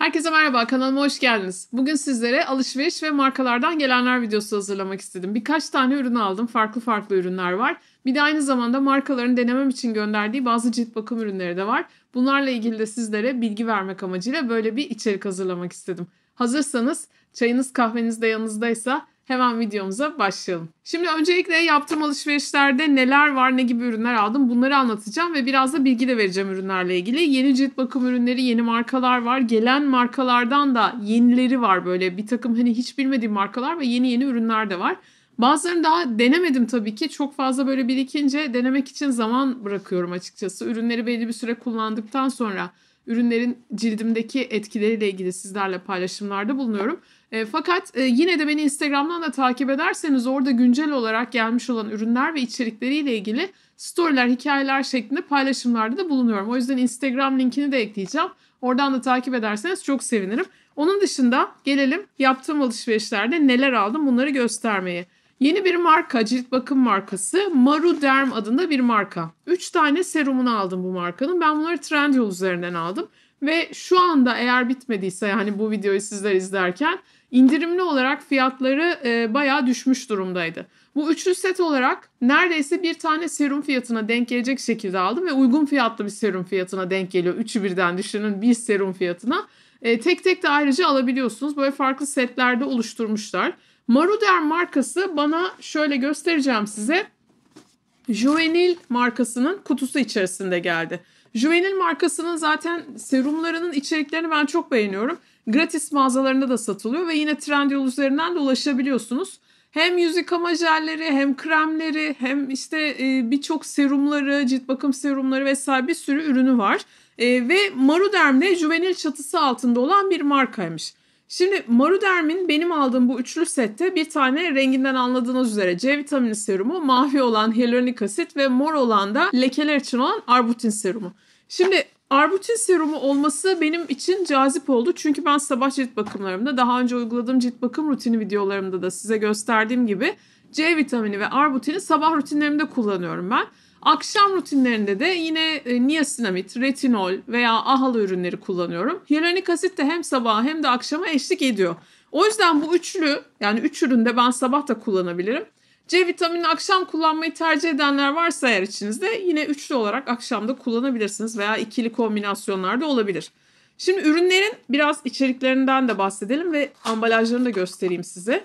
Herkese merhaba, kanalıma hoş geldiniz. Bugün sizlere alışveriş ve markalardan gelenler videosu hazırlamak istedim. Birkaç tane ürün aldım, farklı ürünler var. Bir de aynı zamanda markaların denemem için gönderdiği bazı cilt bakım ürünleri de var. Bunlarla ilgili de sizlere bilgi vermek amacıyla böyle bir içerik hazırlamak istedim. Hazırsanız, çayınız kahveniz de yanınızdaysa hemen videomuza başlayalım. Şimdi öncelikle yaptığım alışverişlerde neler var, ne gibi ürünler aldım bunları anlatacağım ve biraz da bilgi de vereceğim ürünlerle ilgili. Yeni cilt bakım ürünleri, yeni markalar var. Gelen markalardan da yenileri var böyle bir takım hani hiç bilmediğim markalar ve yeni ürünler de var. Bazılarını daha denemedim tabii ki. Çok fazla böyle birikince denemek için zaman bırakıyorum açıkçası. Ürünleri belli bir süre kullandıktan sonra ürünlerin cildimdeki etkileriyle ilgili sizlerle paylaşımlarda bulunuyorum. Fakat yine de beni Instagram'dan da takip ederseniz orada güncel olarak gelmiş olan ürünler ve içerikleriyle ilgili storyler, hikayeler şeklinde paylaşımlarda da bulunuyorum. O yüzden Instagram linkini de ekleyeceğim. Oradan da takip ederseniz çok sevinirim. Onun dışında gelelim yaptığım alışverişlerde neler aldım bunları göstermeye. Yeni bir marka, cilt bakım markası Maruderm adında bir marka. 3 tane serumunu aldım bu markanın. Ben bunları Trendyol üzerinden aldım. Ve şu anda eğer bitmediyse yani bu videoyu sizler izlerken indirimli olarak fiyatları bayağı düşmüş durumdaydı. Bu üçlü set olarak neredeyse bir tane serum fiyatına denk gelecek şekilde aldım ve uygun fiyatlı bir serum fiyatına denk geliyor. Üçü birden düşünün bir serum fiyatına. Tek tek de ayrıca alabiliyorsunuz. Böyle farklı setlerde oluşturmuşlar. Maruderm markası bana şöyle göstereceğim size. Juvenil markasının kutusu içerisinde geldi. Juvenil markasının zaten serumlarının içeriklerini ben çok beğeniyorum. Gratis mağazalarında da satılıyor ve yine Trendyol üzerinden de ulaşabiliyorsunuz. Hem yüz yıkama jelleri, hem kremleri, hem işte birçok serumları, cilt bakım serumları vesaire bir sürü ürünü var. Ve Maruderm'de Juvenil çatısı altında olan bir markaymış. Şimdi Maruderm'in benim aldığım bu üçlü sette bir tane renginden anladığınız üzere C vitamini serumu, mavi olan hyaluronik asit ve mor olan da lekeler için olan arbutin serumu. Şimdi arbutin serumu olması benim için cazip oldu. Çünkü ben sabah cilt bakımlarımda daha önce uyguladığım cilt bakım rutini videolarımda da size gösterdiğim gibi C vitamini ve arbutini sabah rutinlerimde kullanıyorum ben. Akşam rutinlerinde de yine niasinamid, retinol veya ahalı ürünleri kullanıyorum. Hyaluronik asit de hem sabaha hem de akşama eşlik ediyor. O yüzden bu üçlü yani üç üründe ben sabah da kullanabilirim. C vitaminini akşam kullanmayı tercih edenler varsa eğer içinizde yine üçlü olarak akşamda kullanabilirsiniz veya ikili kombinasyonlarda olabilir. Şimdi ürünlerin biraz içeriklerinden de bahsedelim ve ambalajlarını da göstereyim size.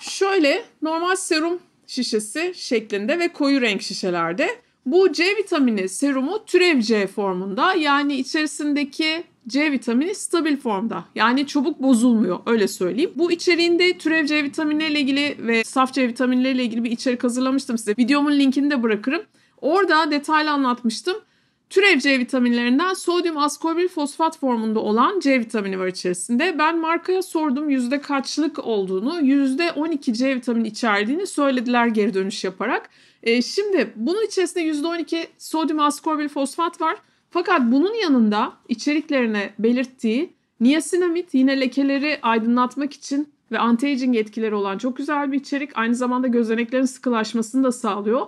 Şöyle normal serum şişesi şeklinde ve koyu renk şişelerde. Bu C vitamini serumu türev C formunda yani içerisindeki C vitamini stabil formda yani çabuk bozulmuyor öyle söyleyeyim. Bu içeriğinde türev C vitamini ile ilgili ve saf C vitamini ile ilgili bir içerik hazırlamıştım size. Videomun linkini de bırakırım. Orada detaylı anlatmıştım. Türev C vitaminlerinden sodyum askorbil fosfat formunda olan C vitamini var içerisinde. Ben markaya sordum yüzde kaçlık olduğunu, %12 C vitamini içerdiğini söylediler geri dönüş yaparak. Şimdi bunun içerisinde %12 sodyum askorbil fosfat var. Fakat bunun yanında içeriklerine belirttiği niasinamid yine lekeleri aydınlatmak için ve anti-aging etkileri olan çok güzel bir içerik. Aynı zamanda gözeneklerin sıkılaşmasını da sağlıyor.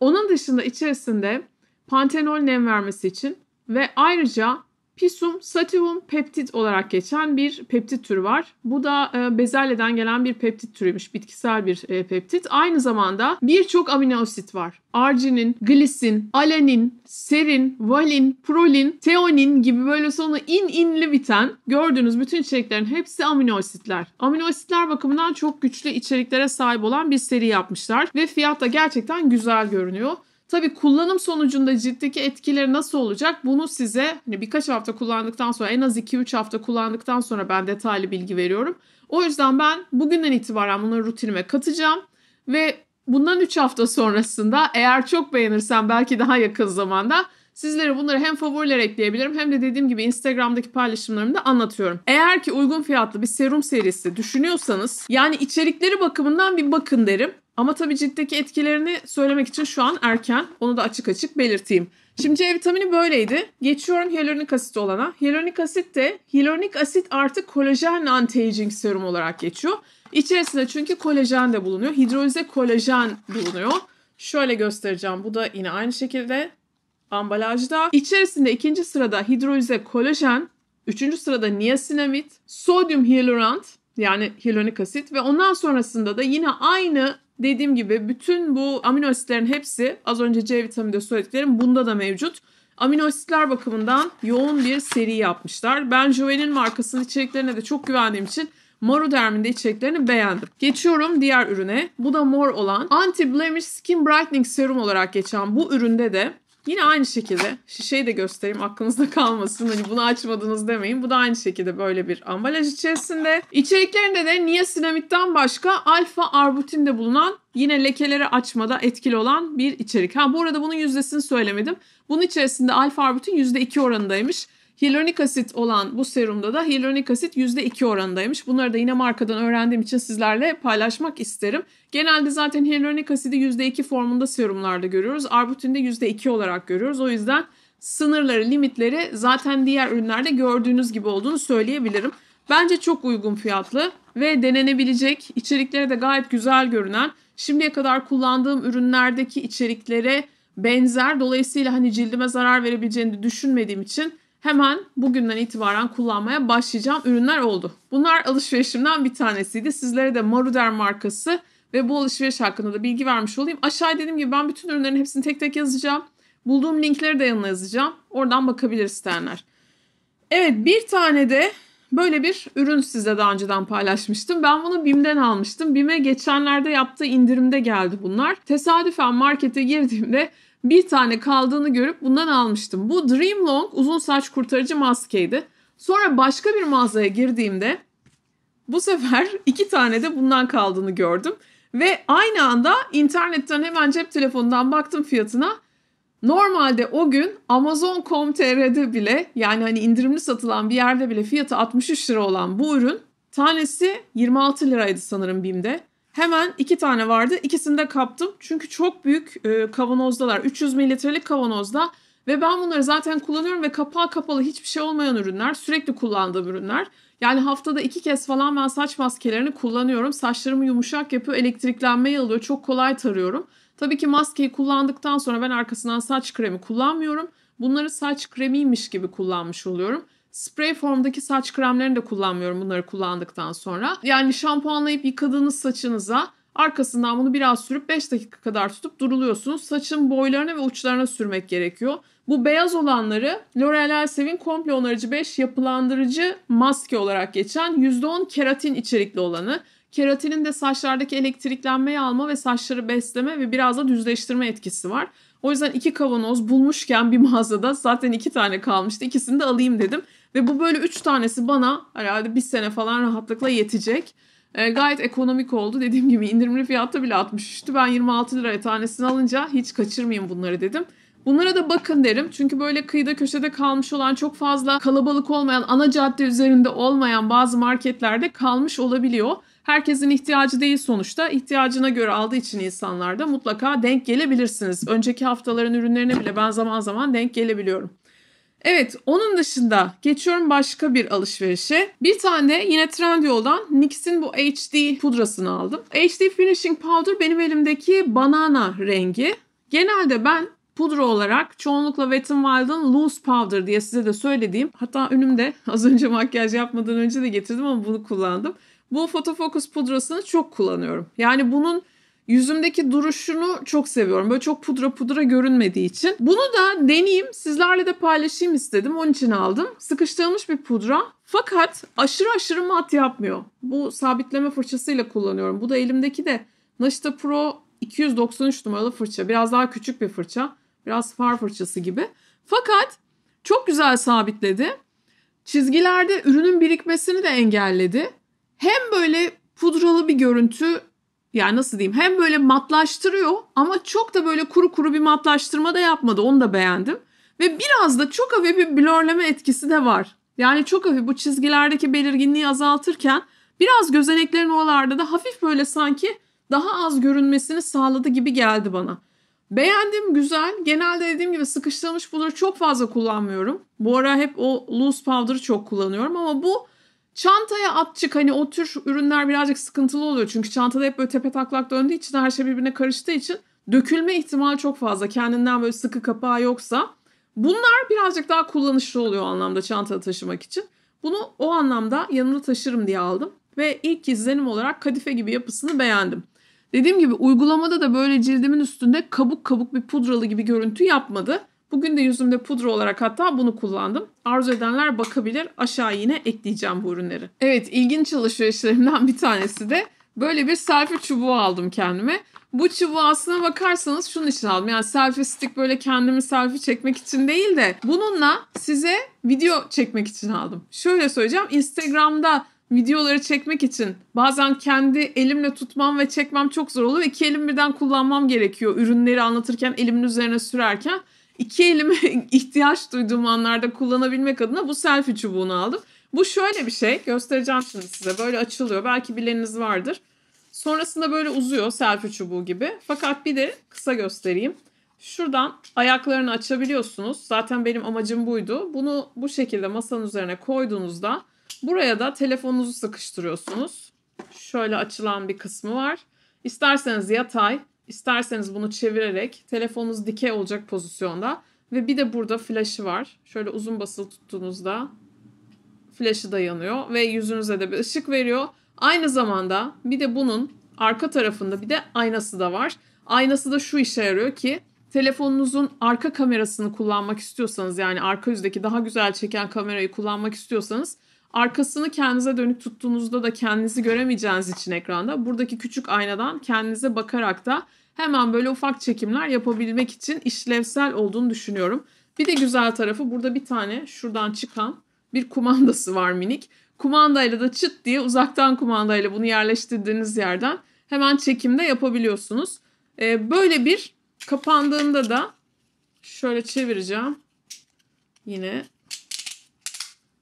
Onun dışında içerisinde pantenol nem vermesi için ve ayrıca pisum sativum peptit olarak geçen bir peptit türü var. Bu da bezelyeden gelen bir peptit türüymüş. Bitkisel bir peptit. Aynı zamanda birçok amino asit var. Arginin, glisin, alanin, serin, valin, prolin, teonin gibi böyle sonu inli biten gördüğünüz bütün içeriklerin hepsi amino asitler. Amino asitler bakımından çok güçlü içeriklere sahip olan bir seri yapmışlar ve fiyat da gerçekten güzel görünüyor. Tabii kullanım sonucunda ciltteki etkileri nasıl olacak bunu size birkaç hafta kullandıktan sonra en az 2-3 hafta kullandıktan sonra ben detaylı bilgi veriyorum. O yüzden ben bugünden itibaren bunları rutinime katacağım ve bundan 3 hafta sonrasında eğer çok beğenirsem belki daha yakın zamanda sizlere bunları hem favoriler ekleyebilirim hem de dediğim gibi Instagram'daki paylaşımlarımda anlatıyorum. Eğer ki uygun fiyatlı bir serum serisi düşünüyorsanız yani içerikleri bakımından bir bakın derim. Ama tabii ciltteki etkilerini söylemek için şu an erken. Onu da açık açık belirteyim. Şimdi C vitamini böyleydi. Geçiyorum hyaluronik asit olana. Hyaluronik asit de hyaluronik asit artı kolajen anti-aging serum olarak geçiyor. İçerisinde çünkü kolajen de bulunuyor. Hidrolize kolajen bulunuyor. Şöyle göstereceğim. Bu da yine aynı şekilde ambalajda. İçerisinde ikinci sırada hidrolize kolajen 3. sırada niasinamid, sodyum hyaluronat yani hyaluronik asit ve ondan sonrasında da yine aynı dediğim gibi bütün bu amino asitlerin hepsi az önce C vitamini söylediklerim bunda da mevcut. Amino asitler bakımından yoğun bir seri yapmışlar. Ben Juvenil markasının içeriklerine de çok güvendiğim için Maruderm'in de içeriklerini beğendim. Geçiyorum diğer ürüne. Bu da mor olan Anti-Blemish Skin Brightening Serum olarak geçen bu üründe de yine aynı şekilde şişeyi de göstereyim aklınızda kalmasın. Hani bunu açmadınız demeyin. Bu da aynı şekilde böyle bir ambalaj içerisinde. İçeriklerinde de niasinamidden başka alfa arbutinde bulunan yine lekeleri açmada etkili olan bir içerik. Ha bu arada bunun yüzdesini söylemedim. Bunun içerisinde alfa arbutin %2 oranındaymış. Hyaluronik asit olan bu serumda da hyaluronik asit %2 oranındaymış. Bunları da yine markadan öğrendiğim için sizlerle paylaşmak isterim. Genelde zaten hyaluronik asidi %2 formunda serumlarda görüyoruz. Arbutin'de %2 olarak görüyoruz. O yüzden sınırları, limitleri zaten diğer ürünlerde gördüğünüz gibi olduğunu söyleyebilirim. Bence çok uygun fiyatlı ve denenebilecek, içerikleri de gayet güzel görünen, şimdiye kadar kullandığım ürünlerdeki içeriklere benzer. Dolayısıyla hani cildime zarar verebileceğini düşünmediğim için hemen bugünden itibaren kullanmaya başlayacağım ürünler oldu. Bunlar alışverişimden bir tanesiydi. Sizlere de Maruderm markası ve bu alışveriş hakkında da bilgi vermiş olayım. Aşağıya dediğim gibi ben bütün ürünlerin hepsini tek tek yazacağım. Bulduğum linkleri de yanına yazacağım. Oradan bakabilir isteyenler. Evet bir tane de böyle bir ürün sizle daha önceden paylaşmıştım. Ben bunu BİM'den almıştım. BİM'e geçenlerde yaptığı indirimde geldi bunlar. Tesadüfen markete girdiğimde bir tane kaldığını görüp bundan almıştım. Bu Dreamlong uzun saç kurtarıcı maskeydi. Sonra başka bir mağazaya girdiğimde bu sefer 2 tane de bundan kaldığını gördüm. Ve aynı anda internetten hemen cep telefonundan baktım fiyatına. Normalde o gün Amazon.com.tr'de bile yani hani indirimli satılan bir yerde bile fiyatı 63 lira olan bu ürün tanesi 26 liraydı sanırım BİM'de. Hemen 2 tane vardı. İkisini de kaptım. Çünkü çok büyük kavanozdalar. 300 mililitrelik kavanozda. Ve ben bunları zaten kullanıyorum ve kapağı kapalı hiçbir şey olmayan ürünler. Sürekli kullandığım ürünler. Yani haftada 2 kez falan ben saç maskelerini kullanıyorum. Saçlarımı yumuşak yapıyor. Elektriklenmeyi alıyor. Çok kolay tarıyorum. Tabii ki maskeyi kullandıktan sonra ben arkasından saç kremi kullanmıyorum. Bunları saç kremiymiş gibi kullanmış oluyorum. Sprey formdaki saç kremlerini de kullanmıyorum bunları kullandıktan sonra. Yani şampuanlayıp yıkadığınız saçınıza arkasından bunu biraz sürüp 5 dakika kadar tutup duruluyorsunuz. Saçın boylarına ve uçlarına sürmek gerekiyor. Bu beyaz olanları L'Oreal Elseve'in komple onarıcı 5 yapılandırıcı maske olarak geçen %10 keratin içerikli olanı. Keratinin de saçlardaki elektriklenmeyi alma ve saçları besleme ve biraz da düzleştirme etkisi var. O yüzden 2 kavanoz bulmuşken bir mağazada zaten 2 tane kalmıştı. İkisini de alayım dedim. Ve bu böyle 3 tanesi bana herhalde bir sene falan rahatlıkla yetecek. Gayet ekonomik oldu. Dediğim gibi indirimli fiyatta bile 63'tü. Ben 26 liraya tanesini alınca hiç kaçırmayayım bunları dedim. Bunlara da bakın derim. Çünkü böyle kıyıda köşede kalmış olan çok fazla kalabalık olmayan, ana cadde üzerinde olmayan bazı marketlerde kalmış olabiliyor. Herkesin ihtiyacı değil sonuçta. İhtiyacına göre aldığı için insanlar da mutlaka denk gelebilirsiniz. Önceki haftaların ürünlerine bile ben zaman zaman denk gelebiliyorum. Evet onun dışında geçiyorum başka bir alışverişe. Bir tane de yine Trendyol'dan NYX'in bu HD pudrasını aldım. HD Finishing Powder benim elimdeki banana rengi. Genelde ben pudra olarak çoğunlukla Wet n Wild'ın Loose Powder diye size de söylediğim. Hatta önümde az önce makyaj yapmadan önce de getirdim ama bunu kullandım. Bu Photo Focus pudrasını çok kullanıyorum. Yani bunun yüzümdeki duruşunu çok seviyorum. Böyle çok pudra pudra görünmediği için. Bunu da deneyeyim, sizlerle de paylaşayım istedim. Onun için aldım. Sıkıştırılmış bir pudra. Fakat aşırı aşırı mat yapmıyor. Bu sabitleme fırçasıyla kullanıyorum. Bu da elimdeki de Naşita Pro 293 numaralı fırça. Biraz daha küçük bir fırça. Biraz far fırçası gibi. Fakat çok güzel sabitledi. Çizgilerde ürünün birikmesini de engelledi. Hem böyle pudralı bir görüntü, yani nasıl diyeyim, hem böyle matlaştırıyor ama çok da böyle kuru kuru bir matlaştırma da yapmadı. Onu da beğendim. Ve biraz da çok hafif bir blörleme etkisi de var. Yani çok hafif bu çizgilerdeki belirginliği azaltırken biraz gözeneklerin oralarda da hafif böyle sanki daha az görünmesini sağladı gibi geldi bana. Beğendim, güzel. Genelde dediğim gibi sıkıştırılmış pudra çok fazla kullanmıyorum. Bu ara hep o loose powder'ı çok kullanıyorum ama bu çantaya atçık, hani o tür ürünler birazcık sıkıntılı oluyor. Çünkü çantada hep böyle tepe taklak döndüğü için, her şey birbirine karıştığı için dökülme ihtimali çok fazla. Kendinden böyle sıkı kapağı yoksa Bunlar birazcık daha kullanışlı oluyor o anlamda çantada taşımak için. Bunu o anlamda yanımda taşırım diye aldım. Ve ilk izlenim olarak kadife gibi yapısını beğendim. Dediğim gibi uygulamada da böyle cildimin üstünde kabuk kabuk bir pudralı gibi görüntü yapmadı. Bugün de yüzümde pudra olarak hatta bunu kullandım. Arzu edenler bakabilir. Aşağı yine ekleyeceğim bu ürünleri. Evet, ilginç alışverişlerimden bir tanesi de böyle bir selfie çubuğu aldım kendime. Bu çubuğu aslına bakarsanız şunun için aldım. Yani selfie stick böyle kendimi selfie çekmek için değil de bununla size video çekmek için aldım. Şöyle söyleyeceğim. Instagram'da videoları çekmek için bazen kendi elimle tutmam ve çekmem çok zor oluyor. İki elim birden kullanmam gerekiyor. Ürünleri anlatırken, elimin üzerine sürerken iki elime ihtiyaç duyduğum anlarda kullanabilmek adına bu selfie çubuğunu aldım. Bu şöyle bir şey. Göstereceğim şimdi size. Böyle açılıyor. Belki bileniniz vardır. Sonrasında böyle uzuyor selfie çubuğu gibi. Fakat bir de kısa göstereyim. Şuradan ayaklarını açabiliyorsunuz. Zaten benim amacım buydu. Bunu bu şekilde masanın üzerine koyduğunuzda buraya da telefonunuzu sıkıştırıyorsunuz. Şöyle açılan bir kısmı var. İsterseniz yatay, isterseniz bunu çevirerek telefonunuz dikey olacak pozisyonda. Ve bir de burada flaşı var. Şöyle uzun basılı tuttuğunuzda flaşı da yanıyor ve yüzünüze de bir ışık veriyor. Aynı zamanda bir de bunun arka tarafında bir de aynası da var. Aynası da şu işe yarıyor ki telefonunuzun arka kamerasını kullanmak istiyorsanız, yani arka yüzdeki daha güzel çeken kamerayı kullanmak istiyorsanız, arkasını kendinize dönük tuttuğunuzda da kendinizi göremeyeceğiniz için ekranda buradaki küçük aynadan kendinize bakarak da hemen böyle ufak çekimler yapabilmek için işlevsel olduğunu düşünüyorum. Bir de güzel tarafı burada bir tane şuradan çıkan bir kumandası var minik. Kumandayla da çıt diye uzaktan kumandayla bunu yerleştirdiğiniz yerden hemen çekimde yapabiliyorsunuz. Böyle bir kapandığında da şöyle çevireceğim. Yine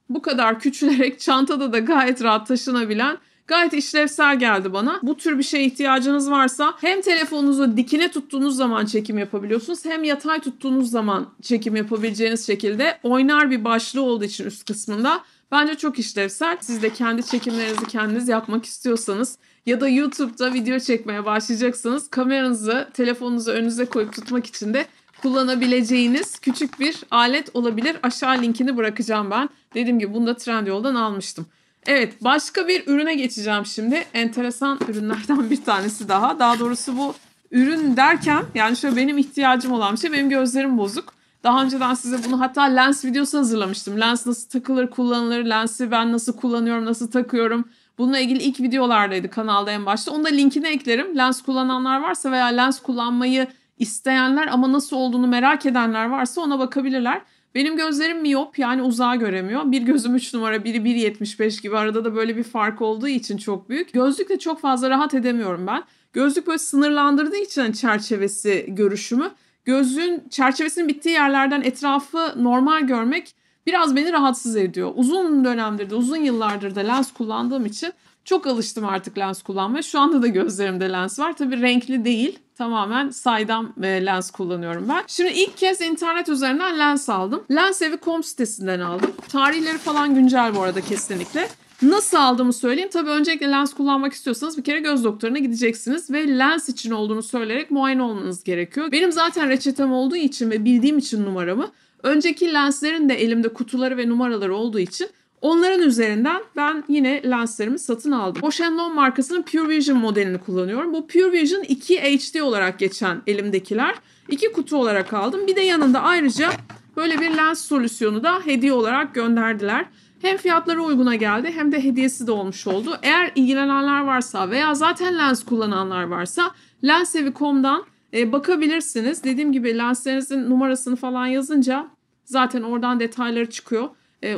bu kadar küçülerek çantada da gayet rahat taşınabilen, gayet işlevsel geldi bana. Bu tür bir şeye ihtiyacınız varsa hem telefonunuzu dikine tuttuğunuz zaman çekim yapabiliyorsunuz, hem yatay tuttuğunuz zaman çekim yapabileceğiniz şekilde oynar bir başlığı olduğu için üst kısmında bence çok işlevsel. Siz de kendi çekimlerinizi kendiniz yapmak istiyorsanız ya da YouTube'da video çekmeye başlayacaksanız kameranızı, telefonunuzu önünüze koyup tutmak için de kullanabileceğiniz küçük bir alet olabilir. Aşağı linkini bırakacağım ben. Dediğim gibi bunu da Trendyol'dan almıştım. Evet, başka bir ürüne geçeceğim şimdi. Enteresan ürünlerden bir tanesi daha. Daha doğrusu bu ürün derken yani şöyle benim ihtiyacım olan bir şey. Benim gözlerim bozuk. Daha önceden size bunu hatta lens videosu hazırlamıştım. Lens nasıl takılır, kullanılır, lensi ben nasıl kullanıyorum, nasıl takıyorum. Bununla ilgili ilk videolardaydı kanalda en başta. Onun da linkini eklerim. Lens kullananlar varsa veya lens kullanmayı İsteyenler ama nasıl olduğunu merak edenler varsa ona bakabilirler. Benim gözlerim miyop, yani uzağa göremiyor. Bir gözüm 3 numara, biri 1.75 gibi, arada da böyle bir fark olduğu için çok büyük. Gözlükle çok fazla rahat edemiyorum ben. Gözlük böyle sınırlandırdığı için hani çerçevesi görüşümü. Gözlüğün çerçevesinin bittiği yerlerden etrafı normal görmek biraz beni rahatsız ediyor. Uzun dönemdir de, uzun yıllardır da lens kullandığım için çok alıştım artık lens kullanmaya. Şu anda da gözlerimde lens var. Tabii renkli değil. Tamamen saydam lens kullanıyorum ben. Şimdi ilk kez internet üzerinden lens aldım. Lensevi.com sitesinden aldım. Tarihleri falan güncel bu arada kesinlikle. Nasıl aldığımı söyleyeyim. Tabii öncelikle lens kullanmak istiyorsanız bir kere göz doktoruna gideceksiniz ve lens için olduğunu söyleyerek muayene olmanız gerekiyor. Benim zaten reçetem olduğu için ve bildiğim için numaramı, önceki lenslerin de elimde kutuları ve numaraları olduğu için onların üzerinden ben yine lenslerimi satın aldım. Bausch & Lomb markasının Pure Vision modelini kullanıyorum. Bu Pure Vision 2 HD olarak geçen elimdekiler. 2 kutu olarak aldım. Bir de yanında ayrıca böyle bir lens solüsyonu da hediye olarak gönderdiler. Hem fiyatları uyguna geldi hem de hediyesi de olmuş oldu. Eğer ilgilenenler varsa veya zaten lens kullananlar varsa Lensevi.com'dan bakabilirsiniz. Dediğim gibi lenslerinizin numarasını falan yazınca zaten oradan detayları çıkıyor.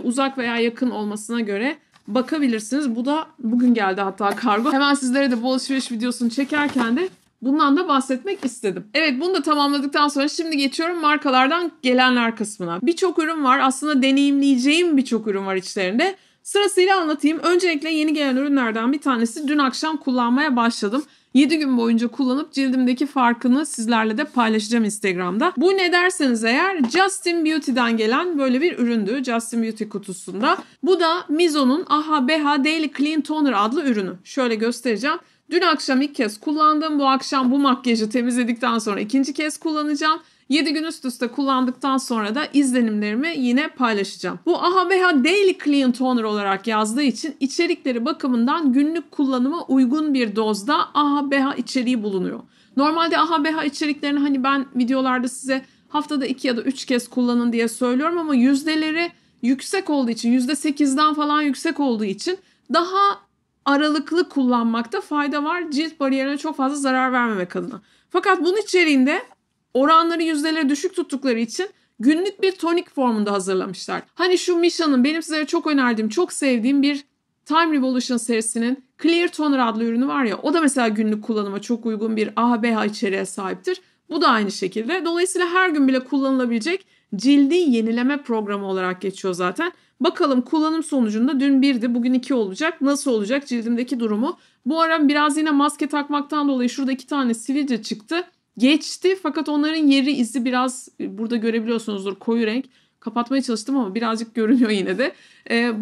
Uzak veya yakın olmasına göre bakabilirsiniz. Bu da bugün geldi hatta kargo. Hemen sizlere de bu alışveriş videosunu çekerken de bundan da bahsetmek istedim. Evet, bunu da tamamladıktan sonra şimdi geçiyorum markalardan gelenler kısmına. Birçok ürün var. Aslında deneyimleyeceğim birçok ürün var içlerinde. Sırasıyla anlatayım. Öncelikle yeni gelen ürünlerden bir tanesi. Dün akşam kullanmaya başladım. 7 gün boyunca kullanıp cildimdeki farkını sizlerle de paylaşacağım Instagram'da. Bu ne derseniz eğer Justin Beauty'den gelen böyle bir üründü. Justin Beauty kutusunda. Bu da Mizon'un AHA BHA Daily Clean Toner adlı ürünü. Şöyle göstereceğim. Dün akşam ilk kez kullandım. Bu akşam bu makyajı temizledikten sonra ikinci kez kullanacağım. 7 gün üst üste kullandıktan sonra da izlenimlerimi yine paylaşacağım. Bu AHA/BH Daily Clean Toner olarak yazdığı için içerikleri bakımından günlük kullanıma uygun bir dozda AHA/BH içeriği bulunuyor. Normalde AHA/BH içeriklerini hani ben videolarda size haftada 2 ya da 3 kez kullanın diye söylüyorum ama yüzdeleri yüksek olduğu için, %8'den falan yüksek olduğu için daha aralıklı kullanmakta fayda var. Cilt bariyerine çok fazla zarar vermemek adına. Fakat bunun içeriğinde oranları, yüzdeleri düşük tuttukları için günlük bir tonik formunda hazırlamışlar. Hani şu Misha'nın benim size çok önerdiğim, çok sevdiğim bir Time Revolution serisinin Clear Toner adlı ürünü var ya, o da mesela günlük kullanıma çok uygun bir AHA/BH içeriğe sahiptir. Bu da aynı şekilde. Dolayısıyla her gün bile kullanılabilecek cildi yenileme programı olarak geçiyor zaten. Bakalım kullanım sonucunda dün 1'di, bugün 2 olacak. Nasıl olacak cildimdeki durumu? Bu ara biraz yine maske takmaktan dolayı şurada 2 tane sivilce çıktı. Geçti fakat onların yeri, izi biraz burada görebiliyorsunuzdur, koyu renk. Kapatmaya çalıştım ama birazcık görünüyor yine de.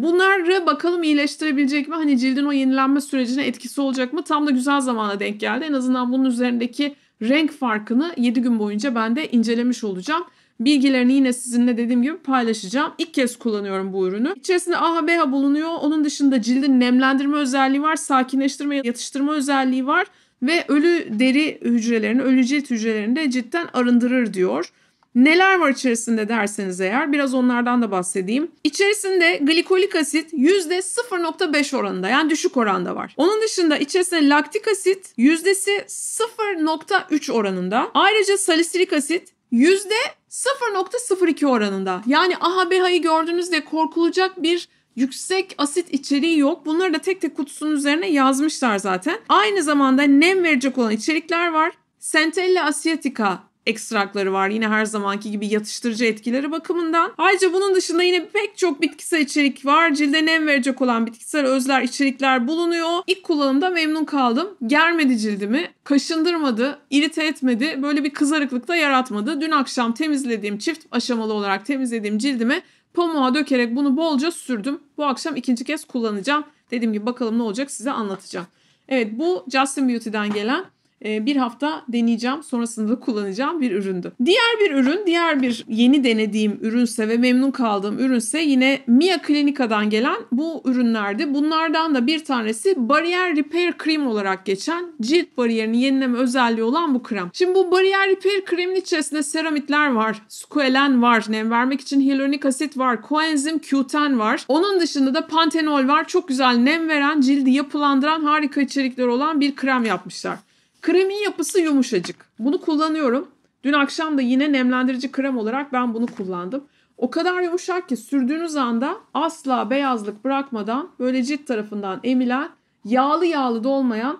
Bunları bakalım iyileştirebilecek mi? Hani cildin o yenilenme sürecine etkisi olacak mı? Tam da güzel zamana denk geldi. En azından bunun üzerindeki renk farkını 7 gün boyunca ben de incelemiş olacağım. Bilgilerini yine sizinle dediğim gibi paylaşacağım. İlk kez kullanıyorum bu ürünü. İçerisinde AHA/BH bulunuyor. Onun dışında cildin nemlendirme özelliği var. Sakinleştirme, yatıştırma özelliği var. Ve ölü deri hücrelerini, ölü cilt hücrelerini de ciltten arındırır diyor. Neler var içerisinde derseniz eğer biraz onlardan da bahsedeyim. İçerisinde glikolik asit %0,5 oranında, yani düşük oranda var. Onun dışında içerisinde laktik asit yüzdesi 0,3 oranında. Ayrıca salisilik asit %0,02 oranında. Yani AHA/BH'yi gördünüz diye korkulacak bir yüksek asit içeriği yok. Bunları da tek tek kutusunun üzerine yazmışlar zaten. Aynı zamanda nem verecek olan içerikler var. Centella asiatica ekstrakları var. Yine her zamanki gibi yatıştırıcı etkileri bakımından. Ayrıca bunun dışında yine pek çok bitkisel içerik var. Cilde nem verecek olan bitkisel özler, içerikler bulunuyor. İlk kullanımda memnun kaldım. Germedi cildimi, kaşındırmadı, irite etmedi, böyle bir kızarıklık da yaratmadı. Dün akşam temizlediğim, çift aşamalı olarak temizlediğim cildime pamuğa dökerek bunu bolca sürdüm. Bu akşam ikinci kez kullanacağım. Dediğim gibi bakalım ne olacak, size anlatacağım. Evet, bu Justin Beauty'den gelen, bir hafta deneyeceğim, sonrasında da kullanacağım bir üründü. Diğer bir yeni denediğim ürünse ve memnun kaldığım ürünse yine Mia Clinica'dan gelen bu ürünlerdi. Bunlardan da bir tanesi Barrier Repair Cream olarak geçen, cilt bariyerini yenileme özelliği olan bu krem. Şimdi bu Barrier Repair Cream'in içerisinde seramitler var, squalen var, nem vermek için hyaluronik asit var, koenzim Q10 var. Onun dışında da pantenol var. Çok güzel nem veren, cildi yapılandıran harika içerikler olan bir krem yapmışlar. Kremin yapısı yumuşacık. Bunu kullanıyorum. Dün akşam da yine nemlendirici krem olarak ben bunu kullandım. O kadar yumuşak ki sürdüğünüz anda asla beyazlık bırakmadan, böyle cilt tarafından emilen, yağlı da olmayan,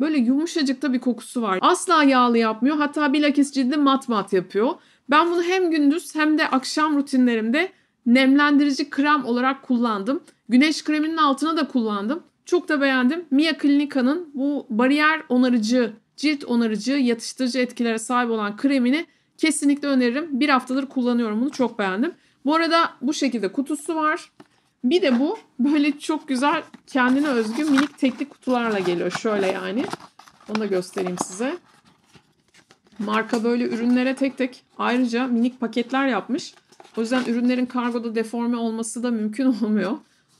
böyle yumuşacıkta bir kokusu var. Asla yağlı yapmıyor. Hatta bilakis cildi mat yapıyor. Ben bunu hem gündüz hem de akşam rutinlerimde nemlendirici krem olarak kullandım. Güneş kreminin altına da kullandım. Çok da beğendim. Mia Clinica'nın bu bariyer onarıcı, cilt onarıcı, yatıştırıcı etkilere sahip olan kremini kesinlikle öneririm. Bir haftadır kullanıyorum bunu. Çok beğendim. Bu arada bu şekilde kutusu var. Bir de bu böyle çok güzel kendine özgü minik tekli kutularla geliyor. Şöyle yani. Onu da göstereyim size. Marka böyle ürünlere tek tek ayrıca minik paketler yapmış. O yüzden ürünlerin kargoda deforme olması da mümkün olmuyor.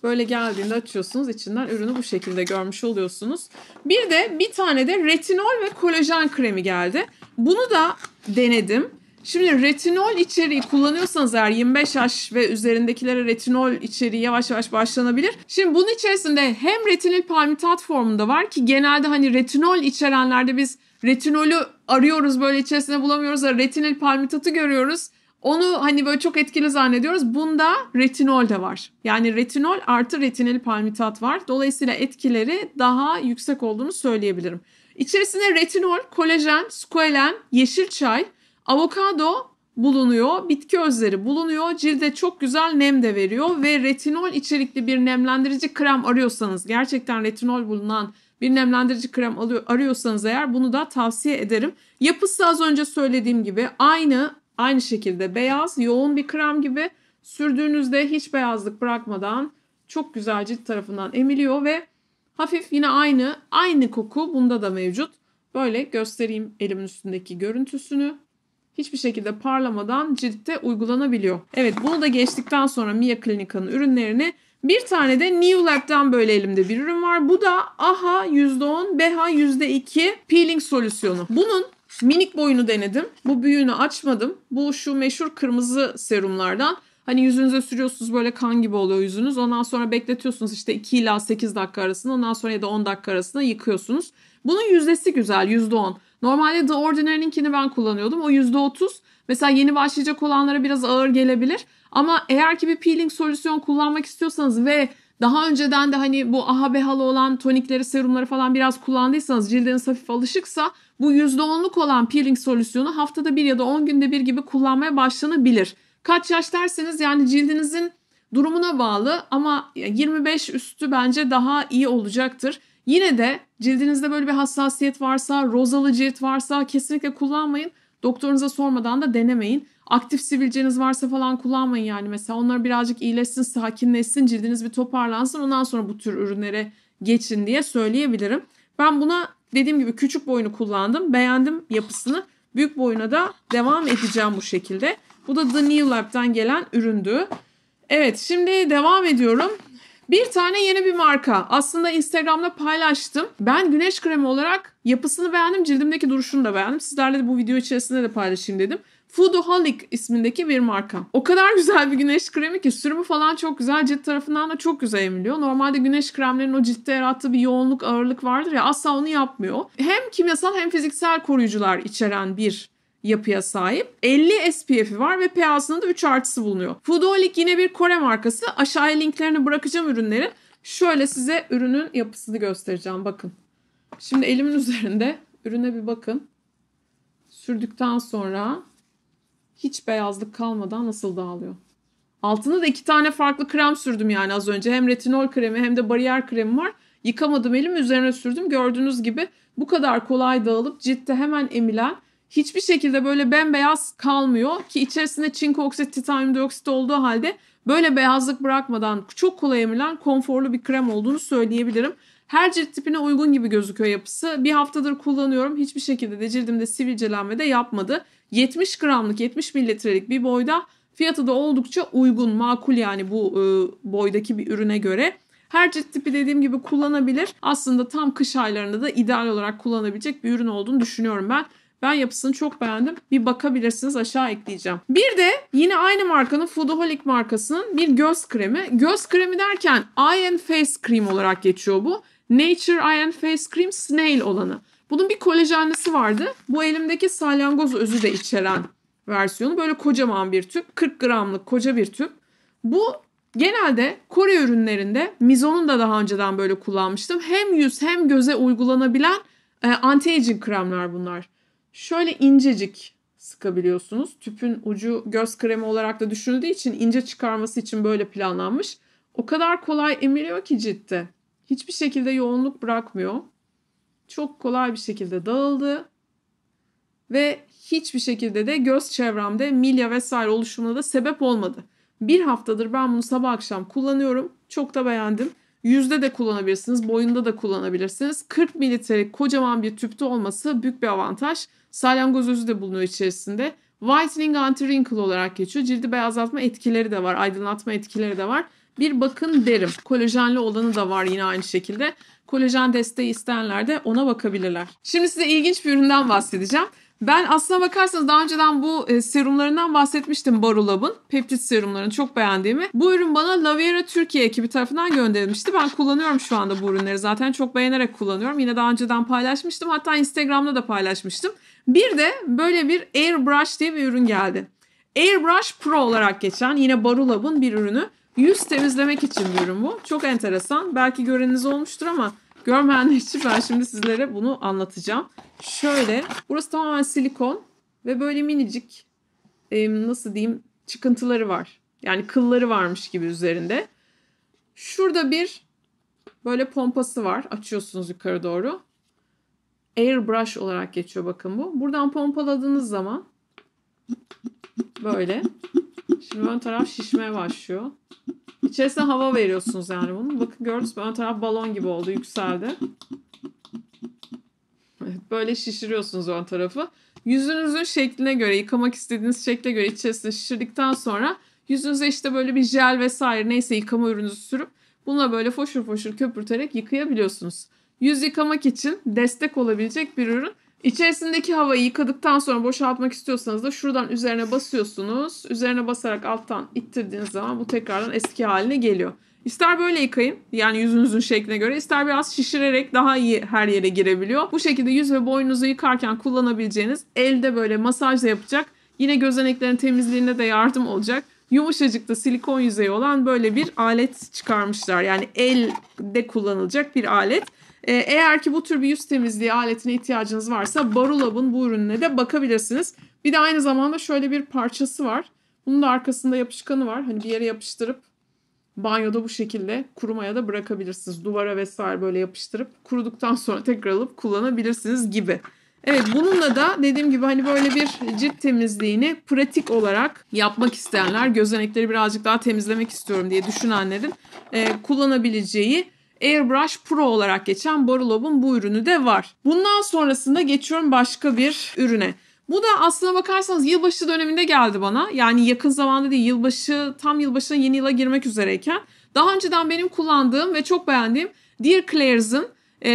Böyle geldiğinde açıyorsunuz, içinden ürünü bu şekilde görmüş oluyorsunuz. Bir tane de retinol ve kolajen kremi geldi. Bunu da denedim. Şimdi retinol içeriği kullanıyorsanız eğer 25 yaş ve üzerindekilere retinol içeriği yavaş yavaş başlanabilir. Şimdi bunun içerisinde hem retinil palmitat formunda var ki genelde hani retinol içerenlerde biz retinolü arıyoruz, böyle içerisinde bulamıyoruz da retinil palmitatı görüyoruz. Onu hani böyle çok etkili zannediyoruz. Bunda retinol de var. Yani retinol artı retinil palmitat var. Dolayısıyla etkileri daha yüksek olduğunu söyleyebilirim. İçerisinde retinol, kolajen, squalen, yeşil çay, avokado bulunuyor. Bitki özleri bulunuyor. Cilde çok güzel nem de veriyor. Ve retinol içerikli bir nemlendirici krem arıyorsanız, gerçekten retinol bulunan bir nemlendirici krem arıyorsanız eğer bunu da tavsiye ederim. Yapısı az önce söylediğim gibi aynı şekilde beyaz, yoğun bir krem gibi. Sürdüğünüzde hiç beyazlık bırakmadan çok güzel cilt tarafından emiliyor ve hafif yine aynı koku bunda da mevcut. Böyle göstereyim elimin üstündeki görüntüsünü. hiçbir şekilde parlamadan ciltte uygulanabiliyor. Evet, bunu da geçtikten sonra Mia Clinica'nın ürünlerini, bir tane de New Lab'dan böyle elimde bir ürün var. Bu da AHA %10, BHA %2 peeling solüsyonu. Bunun minik boyunu denedim. Bu büyüğünü açmadım. Bu şu meşhur kırmızı serumlardan. Hani yüzünüze sürüyorsunuz, böyle kan gibi oluyor yüzünüz. Ondan sonra bekletiyorsunuz işte 2 ila 8 dakika arasında. Ondan sonra ya da 10 dakika arasında yıkıyorsunuz. Bunun yüzdesi güzel, %10. Normalde The Ordinary'ninkini ben kullanıyordum. O %30. Mesela yeni başlayacak olanlara biraz ağır gelebilir. Ama eğer ki bir peeling solüsyon kullanmak istiyorsanız ve daha önceden de hani bu AHA BHA'lı olan tonikleri, serumları falan biraz kullandıysanız, cildiniz hafif alışıksa bu %10'luk olan peeling solüsyonu haftada bir ya da 10 günde bir gibi kullanmaya başlanabilir. Kaç yaş derseniz yani cildinizin durumuna bağlı ama 25 üstü bence daha iyi olacaktır. Yine de cildinizde böyle bir hassasiyet varsa, rozalı cilt varsa kesinlikle kullanmayın. Doktorunuza sormadan da denemeyin. Aktif sivilceniz varsa falan kullanmayın yani mesela. Onlar birazcık iyileşsin, sakinleşsin, cildiniz bir toparlansın. Ondan sonra bu tür ürünlere geçin diye söyleyebilirim. Ben buna dediğim gibi küçük boyunu kullandım. Beğendim yapısını. Büyük boyuna da devam edeceğim bu şekilde. Bu da The New Lab'den gelen üründü. Evet, şimdi devam ediyorum. Bir tane yeni bir marka. Aslında Instagram'da paylaştım. Ben güneş kremi olarak yapısını beğendim. Cildimdeki duruşunu da beğendim. Sizlerle de bu video içerisinde de paylaşayım dedim. Foodaholic ismindeki bir marka. O kadar güzel bir güneş kremi ki sürümü falan çok güzel. Cilt tarafından da çok güzel emiliyor. Normalde güneş kremlerinin o ciltte yarattığı bir yoğunluk, ağırlık vardır ya, asla onu yapmıyor. Hem kimyasal hem fiziksel koruyucular içeren bir yapıya sahip. 50 SPF'i var ve pH'sında da 3+'ı bulunuyor. Foodaholic yine bir Kore markası. Aşağıya linklerini bırakacağım ürünlerin. Şöyle size ürünün yapısını göstereceğim. Bakın. Şimdi elimin üzerinde. Ürüne bir bakın. Sürdükten sonra hiç beyazlık kalmadan nasıl dağılıyor. Altına da 2 tane farklı krem sürdüm yani az önce. Hem retinol kremi hem de bariyer kremi var. Yıkamadım, elimi üzerine sürdüm. Gördüğünüz gibi bu kadar kolay dağılıp ciltte hemen emilen, hiçbir şekilde böyle bembeyaz kalmıyor ki içerisinde çinko oksit, titanyum dioksit olduğu halde böyle beyazlık bırakmadan çok kolay emilen konforlu bir krem olduğunu söyleyebilirim. Her cilt tipine uygun gibi gözüküyor yapısı. Bir haftadır kullanıyorum. Hiçbir şekilde de cildimde sivilcelenme de yapmadı. 70 gramlık, 70 mililitrelik bir boyda. Fiyatı da oldukça uygun, makul yani bu boydaki bir ürüne göre. Her cilt tipi dediğim gibi kullanabilir. Aslında tam kış aylarında da ideal olarak kullanabilecek bir ürün olduğunu düşünüyorum ben. Ben yapısını çok beğendim. Bir bakabilirsiniz, aşağı ekleyeceğim. Bir de yine aynı markanın, Foodaholic markasının bir göz kremi. Göz kremi derken Eye and Face Cream olarak geçiyor bu. Nature Eye and Face Cream Snail olanı. Bunun bir kolajenlisi vardı. Bu elimdeki salyangoz özü de içeren versiyonu. Böyle kocaman bir tüp. 40 gramlık koca bir tüp. Bu genelde Kore ürünlerinde, Mizon'un da daha önceden böyle kullanmıştım. Hem yüz hem göze uygulanabilen anti-aging kremler bunlar. Şöyle incecik sıkabiliyorsunuz. Tüpün ucu göz kremi olarak da düşünüldüğü için ince çıkarması için böyle planlanmış. O kadar kolay emiliyor ki ciltte. Hiçbir şekilde yoğunluk bırakmıyor. Çok kolay bir şekilde dağıldı. Ve hiçbir şekilde de göz çevremde milya vesaire oluşumuna da sebep olmadı. Bir haftadır ben bunu sabah akşam kullanıyorum. Çok da beğendim. Yüzde de kullanabilirsiniz, boyunda da kullanabilirsiniz. 40 mililitrelik kocaman bir tüpte olması büyük bir avantaj. Salyangoz özü de bulunuyor içerisinde. Whitening anti wrinkle olarak geçiyor. Cildi beyazlatma etkileri de var, aydınlatma etkileri de var. Bir bakın derim. Kolajenli olanı da var yine aynı şekilde. Kolajen desteği isteyenler de ona bakabilirler. Şimdi size ilginç bir üründen bahsedeceğim. Ben aslına bakarsanız daha önceden bu serumlarından bahsetmiştim, Barulab'ın. Peptit serumlarını çok beğendiğimi. Bu ürün bana Lavera Türkiye ekibi tarafından gönderilmişti. Ben kullanıyorum şu anda bu ürünleri zaten. Çok beğenerek kullanıyorum. Yine daha önceden paylaşmıştım. Hatta Instagram'da da paylaşmıştım. Bir de böyle bir Airbrush diye bir ürün geldi. Airbrush Pro olarak geçen yine Barulab'ın bir ürünü. Yüz temizlemek için bir ürün bu. Çok enteresan. Belki göreniniz olmuştur ama görmeyenler için ben şimdi sizlere bunu anlatacağım. Şöyle, burası tamamen silikon ve böyle minicik nasıl diyeyim, çıkıntıları var. Yani kılları varmış gibi üzerinde. Şurada bir böyle pompası var. Açıyorsunuz yukarı doğru. Airbrush olarak geçiyor bakın bu. Buradan pompaladığınız zaman böyle. Şimdi ön taraf şişmeye başlıyor. İçerisine hava veriyorsunuz yani bunu. Bakın gördünüz mü? Ön taraf balon gibi oldu. Yükseldi. Evet, böyle şişiriyorsunuz ön tarafı. Yüzünüzün şekline göre, yıkamak istediğiniz şekle göre içerisine şişirdikten sonra yüzünüze işte böyle bir jel vesaire neyse yıkama ürününüzü sürüp bununla böyle foşur foşur köpürterek yıkayabiliyorsunuz. Yüz yıkamak için destek olabilecek bir ürün. İçerisindeki havayı yıkadıktan sonra boşaltmak istiyorsanız da şuradan üzerine basıyorsunuz. Üzerine basarak alttan ittirdiğiniz zaman bu tekrardan eski haline geliyor. İster böyle yıkayın, yani yüzünüzün şekline göre, ister biraz şişirerek daha iyi her yere girebiliyor. Bu şekilde yüz ve boynunuzu yıkarken kullanabileceğiniz, elde böyle masajla yapacak, yine gözeneklerin temizliğine de yardım olacak, yumuşacık da silikon yüzeyi olan böyle bir alet çıkarmışlar. Yani elde kullanılacak bir alet. Eğer ki bu tür bir yüz temizliği aletine ihtiyacınız varsa Barulab'ın bu ürününe de bakabilirsiniz. Bir de aynı zamanda şöyle bir parçası var. Bunun da arkasında yapışkanı var. Hani bir yere yapıştırıp banyoda bu şekilde kurumaya da bırakabilirsiniz. Duvara vesaire böyle yapıştırıp kuruduktan sonra tekrar alıp kullanabilirsiniz gibi. Evet, bununla da dediğim gibi hani böyle bir cilt temizliğini pratik olarak yapmak isteyenler, gözenekleri birazcık daha temizlemek istiyorum diye düşünenlerin kullanabileceği Airbrush Pro olarak geçen Barulab'ın bu ürünü de var. Bundan sonrasında geçiyorum başka bir ürüne. Bu da aslına bakarsanız yılbaşı döneminde geldi bana. Yani yakın zamanda değil, yılbaşı, tam yılbaşına yeni yıla girmek üzereyken. Daha önceden benim kullandığım ve çok beğendiğim Dear Claire's'ın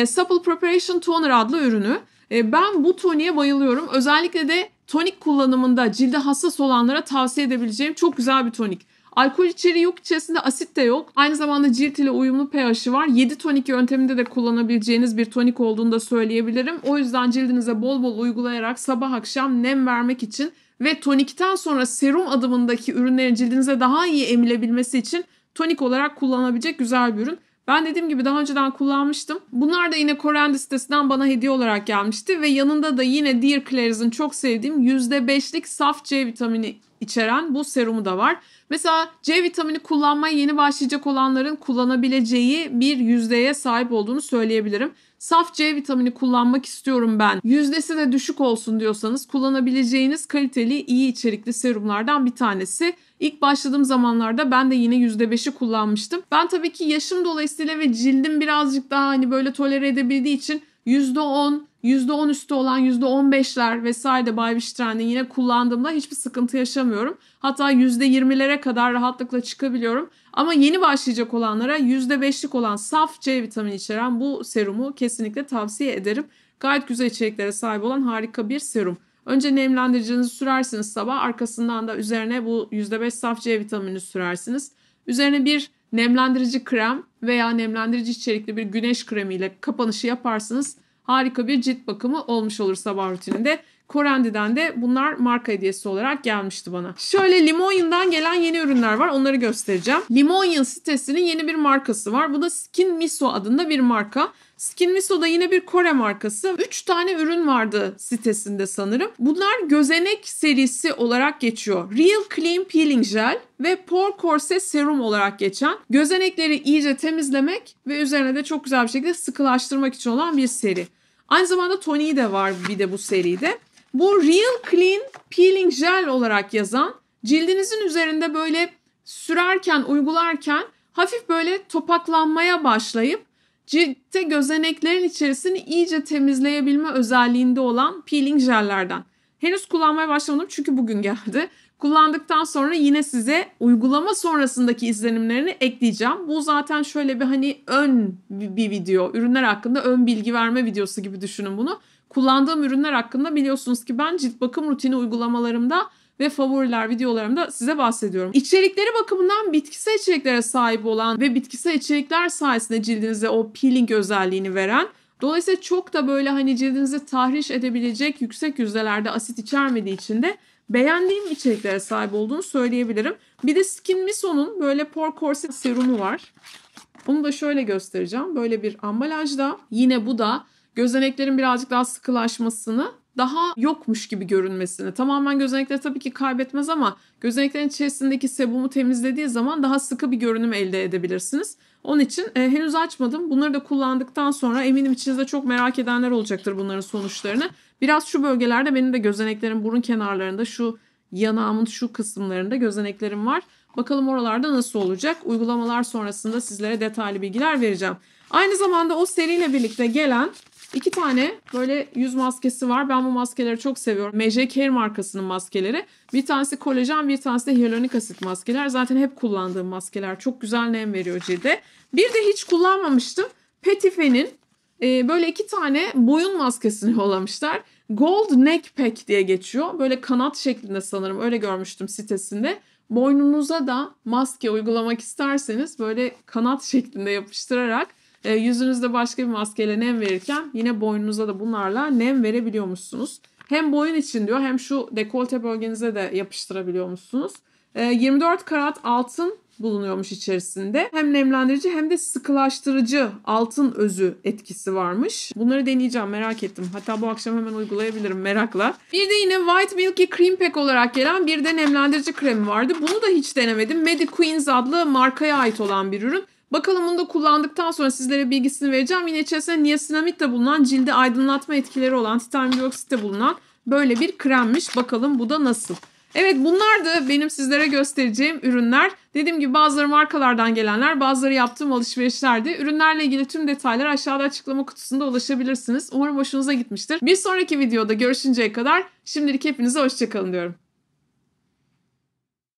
Supple Preparation Toner adlı ürünü. Ben bu toniğe bayılıyorum. Özellikle de tonik kullanımında cilde hassas olanlara tavsiye edebileceğim çok güzel bir tonik. Alkol içeriği yok, içerisinde asit de yok. Aynı zamanda cilt ile uyumlu pH'i var. 7 tonik yönteminde de kullanabileceğiniz bir tonik olduğunu da söyleyebilirim. O yüzden cildinize bol bol uygulayarak sabah akşam nem vermek için ve tonikten sonra serum adımındaki ürünlerin cildinize daha iyi emilebilmesi için tonik olarak kullanabilecek güzel bir ürün. Ben dediğim gibi daha önceden kullanmıştım. Bunlar da yine Korendi sitesinden bana hediye olarak gelmişti ve yanında da yine Dear Claire's'ın çok sevdiğim %5'lik saf C vitamini içeren bu serumu da var. Mesela C vitamini kullanmaya yeni başlayacak olanların kullanabileceği bir yüzdeye sahip olduğunu söyleyebilirim. Saf C vitamini kullanmak istiyorum ben, yüzdesi de düşük olsun diyorsanız kullanabileceğiniz kaliteli, iyi içerikli serumlardan bir tanesi. İlk başladığım zamanlarda ben de yine %5'i kullanmıştım. Ben tabii ki yaşım dolayısıyla ve cildim birazcık daha hani böyle tolere edebildiği için %10, %10 üstü olan %15'ler vesaire de By Wish Trend'in yine kullandığımda hiçbir sıkıntı yaşamıyorum. Hatta %20'lere kadar rahatlıkla çıkabiliyorum. Ama yeni başlayacak olanlara %5'lik olan saf C vitamini içeren bu serumu kesinlikle tavsiye ederim. Gayet güzel içeriklere sahip olan harika bir serum. Önce nemlendiricinizi sürersiniz sabah, arkasından da üzerine bu %5 saf C vitamini sürersiniz. Üzerine bir nemlendirici krem veya nemlendirici içerikli bir güneş kremi ile kapanışı yaparsınız. Harika bir cilt bakımı olmuş olur sabah rutininde. Korendi'den de bunlar marka hediyesi olarak gelmişti bana. Şöyle Limoni'an gelen yeni ürünler var. Onları göstereceğim. Limoni'an sitesinin yeni bir markası var. Bu da Skin Miso adında bir marka. Skin Miso da yine bir Kore markası. 3 tane ürün vardı sitesinde sanırım. Bunlar gözenek serisi olarak geçiyor. Real Clean Peeling Gel ve Pore Corset Serum olarak geçen, gözenekleri iyice temizlemek ve üzerine de çok güzel bir şekilde sıkılaştırmak için olan bir seri. Aynı zamanda toniği de var bir de bu seride. Bu Real Clean Peeling Gel olarak yazan, cildinizin üzerinde böyle sürerken, uygularken hafif böyle topaklanmaya başlayıp ciltte gözeneklerin içerisini iyice temizleyebilme özelliğinde olan peeling jellerden. Henüz kullanmaya başlamadım çünkü bugün geldi. Kullandıktan sonra yine size uygulama sonrasındaki izlenimlerini ekleyeceğim. Bu zaten şöyle bir hani ön bir video, ürünler hakkında ön bilgi verme videosu gibi düşünün bunu. Kullandığım ürünler hakkında biliyorsunuz ki ben cilt bakım rutini uygulamalarımda ve favoriler videolarımda size bahsediyorum. İçerikleri bakımından bitkisel içeriklere sahip olan ve bitkisel içerikler sayesinde cildinize o peeling özelliğini veren, dolayısıyla çok da böyle hani cildinizi tahriş edebilecek yüksek yüzdelerde asit içermediği için de beğendiğim içeriklere sahip olduğunu söyleyebilirim. Bir de Skin Miso'nun böyle Pore Corset serumu var. Onu da şöyle göstereceğim. Böyle bir ambalajda, yine bu da gözeneklerin birazcık daha sıkılaşmasını, daha yokmuş gibi görünmesini, tamamen gözenekleri tabii ki kaybetmez ama gözeneklerin içerisindeki sebumu temizlediği zaman daha sıkı bir görünüm elde edebilirsiniz. Onun için henüz açmadım. Bunları da kullandıktan sonra eminim içinizde çok merak edenler olacaktır bunların sonuçlarını. Biraz şu bölgelerde benim de gözeneklerim, burun kenarlarında, şu yanağımın şu kısımlarında gözeneklerim var. Bakalım oralarda nasıl olacak? Uygulamalar sonrasında sizlere detaylı bilgiler vereceğim. Aynı zamanda o seriyle birlikte gelen İki tane böyle yüz maskesi var. Ben bu maskeleri çok seviyorum. Meje Care markasının maskeleri. Bir tanesi kolajen, bir tanesi de hyaluronik asit maskeler. Zaten hep kullandığım maskeler. Çok güzel nem veriyor cilde. Bir de hiç kullanmamıştım. Petife'nin böyle iki tane boyun maskesini yollamışlar. Gold Neck Pack diye geçiyor. Böyle kanat şeklinde sanırım. Öyle görmüştüm sitesinde. Boynunuza da maske uygulamak isterseniz böyle kanat şeklinde yapıştırarak yüzünüzde başka bir maskeyle nem verirken yine boynunuza da bunlarla nem verebiliyormuşsunuz. Hem boyun için diyor hem şu dekolte bölgenize de yapıştırabiliyormuşsunuz. 24 karat altın bulunuyormuş içerisinde. Hem nemlendirici hem de sıkılaştırıcı altın özü etkisi varmış. Bunları deneyeceğim, merak ettim. Hatta bu akşam hemen uygulayabilirim merakla. Bir de yine White Milky Cream Pack olarak gelen bir de nemlendirici kremi vardı. Bunu da hiç denemedim. Medi Queens adlı markaya ait olan bir ürün. Bakalım bunu da kullandıktan sonra sizlere bilgisini vereceğim. Yine içerisinde niacinamide bulunan, cilde aydınlatma etkileri olan, titanyum dioksitte bulunan böyle bir kremmiş. Bakalım bu da nasıl? Evet, bunlar da benim sizlere göstereceğim ürünler. Dediğim gibi bazıları markalardan gelenler, bazıları yaptığım alışverişlerdi. Ürünlerle ilgili tüm detaylar aşağıda açıklama kutusunda ulaşabilirsiniz. Umarım hoşunuza gitmiştir. Bir sonraki videoda görüşünceye kadar şimdilik hepinize hoşça kalın diyorum.